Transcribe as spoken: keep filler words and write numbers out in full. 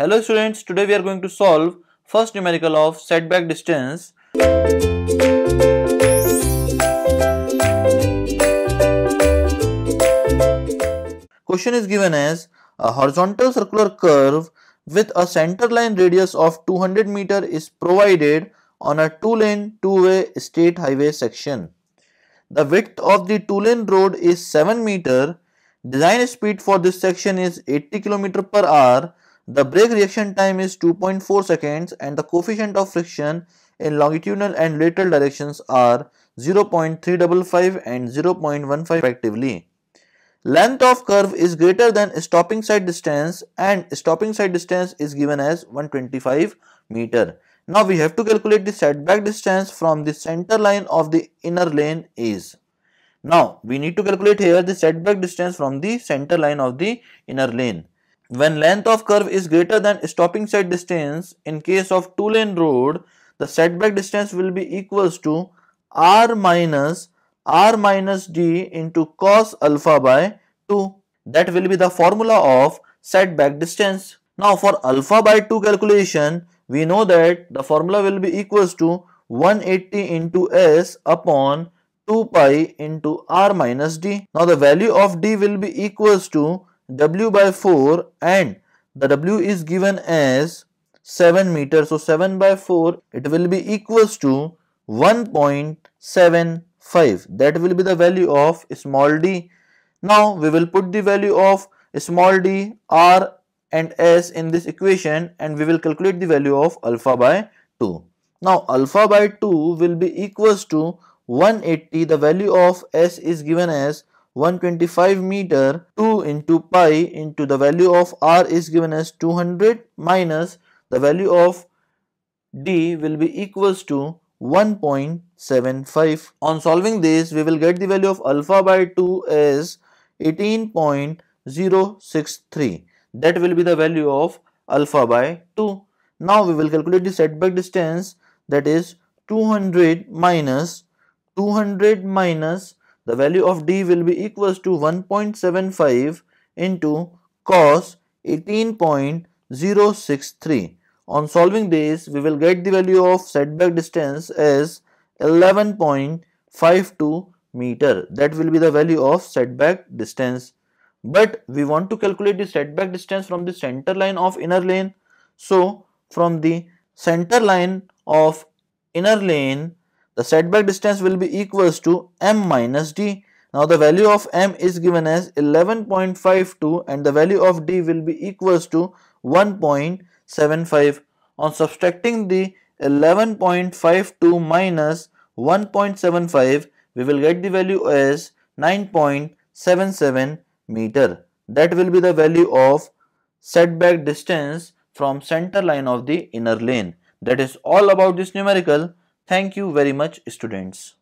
Hello students, today we are going to solve first numerical of setback distance. Question is given as a horizontal circular curve with a center line radius of two hundred meter is provided on a two lane two way state highway section. The width of the two lane road is seven meter. Design speed for this section is eighty kilometer per hour. The brake reaction time is two point four seconds and the coefficient of friction in longitudinal and lateral directions are zero point three five five and zero point one five respectively. Length of curve is greater than stopping side distance and stopping side distance is given as one hundred twenty-five meter. Now we have to calculate the setback distance from the center line of the inner lane is. Now we need to calculate here the setback distance from the center line of the inner lane. When length of curve is greater than stopping side distance in case of two lane road, the setback distance will be equals to r minus r minus d into cos alpha by two. That will be the formula of setback distance. Now for alpha by two calculation, we know that the formula will be equals to one hundred eighty into s upon two pi into r minus d. Now the value of d will be equals to w by four and the w is given as seven meter, so seven by four, it will be equals to one point seven five. That will be the value of small d. Now we will put the value of small d, r and s in this equation and we will calculate the value of alpha by two. Now alpha by two will be equals to one hundred eighty. The value of s is given as one hundred twenty-five meter, two into pi into the value of r is given as two hundred minus the value of d will be equals to one point seven five. On solving this, we will get the value of alpha by two as eighteen point zero six three. That will be the value of alpha by two. Now we will calculate the setback distance, that is two hundred minus two hundred minus the value of d will be equals to one point seven five into cos eighteen point zero six three. On solving this, we will get the value of setback distance as eleven point five two meter. That will be the value of setback distance. But we want to calculate the setback distance from the center line of inner lane. So from the center line of inner lane, the setback distance will be equals to m minus d. Now the value of m is given as eleven point five two and the value of d will be equals to one point seven five. On subtracting the eleven point five two minus one point seven five, we will get the value as nine point seven seven meter. That will be the value of setback distance from center line of the inner lane. That is all about this numerical. Thank you very much, students.